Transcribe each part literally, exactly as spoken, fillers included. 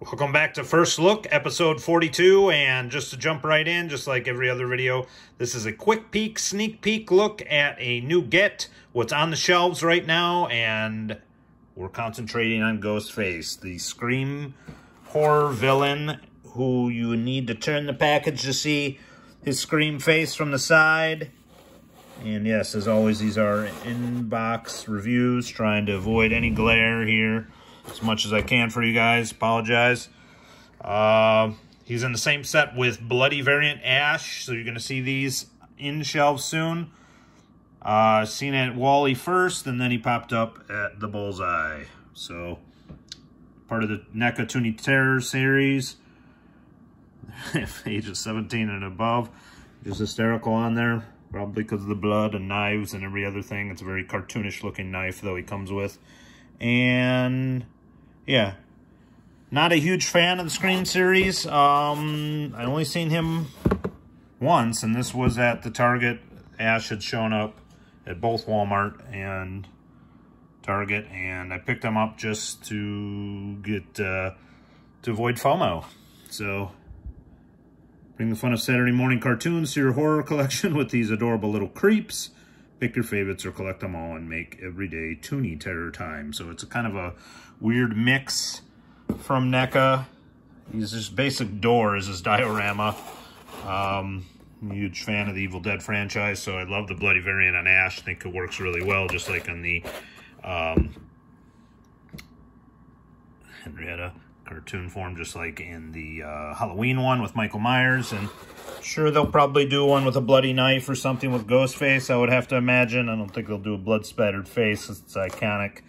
Welcome back to First Look, episode forty-two, and just to jump right in, just like every other video, this is a quick peek, sneak peek look at a new get, what's on the shelves right now, and we're concentrating on Ghostface, the Scream horror villain who you need to turn the package to see his Scream face from the side. And yes, as always, these are in-box reviews, trying to avoid any glare here as much as I can for you guys. Apologize. Uh, he's in the same set with Bloody Variant Ash, so you're going to see these in shelves soon. Uh, seen at Wally first, and then he popped up at the Bullseye. So, part of the NECA Toony Terrors series. Age of seventeen and above. Just hysterical on there, probably because of the blood and knives and every other thing. It's a very cartoonish-looking knife, though, he comes with. And yeah, not a huge fan of the Scream series. Um, I only seen him once, and this was at the Target. Ash had shown up at both Walmart and Target, and I picked him up just to get uh, to avoid FOMO. So bring the fun of Saturday morning cartoons to your horror collection with these adorable little creeps. Pick your favorites or collect them all and make everyday Toony Terror time. So it's a kind of a weird mix from NECA. He's just basic door is his diorama. Um, I'm a huge fan of the Evil Dead franchise, so I love the Bloody Variant on Ash. I think it works really well, just like on the um, Henrietta cartoon form, just like in the uh, Halloween one with Michael Myers. And sure, they'll probably do one with a bloody knife or something with Ghostface, I would have to imagine. I don't think they'll do a blood-spattered face. It's iconic.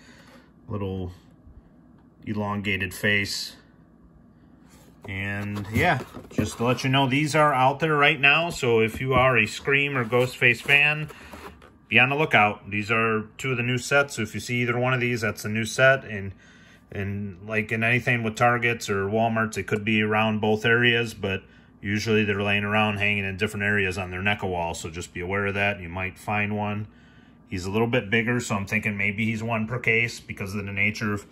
Little elongated face. And, yeah, just to let you know, these are out there right now. So if you are a Scream or Ghostface fan, be on the lookout. These are two of the new sets. So if you see either one of these, that's a new set. And, and like in anything with Targets or Walmarts, it could be around both areas, but usually they're laying around hanging in different areas on their NECA wall, so just be aware of that. You might find one. He's a little bit bigger, so I'm thinking maybe he's one per case because of the nature of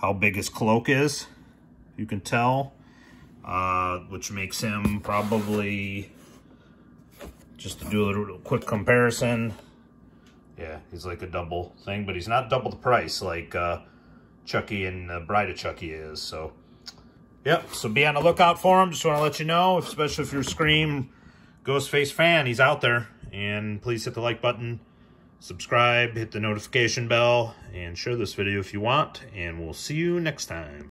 how big his cloak is. You can tell, uh, which makes him probably, just to do a little quick comparison, yeah, he's like a double thing, but he's not double the price like uh, Chucky and uh, Bride of Chucky is, so. Yep, so be on the lookout for him. Just want to let you know, especially if you're a Scream Ghostface fan, he's out there. And please hit the like button, subscribe, hit the notification bell, and share this video if you want. And we'll see you next time.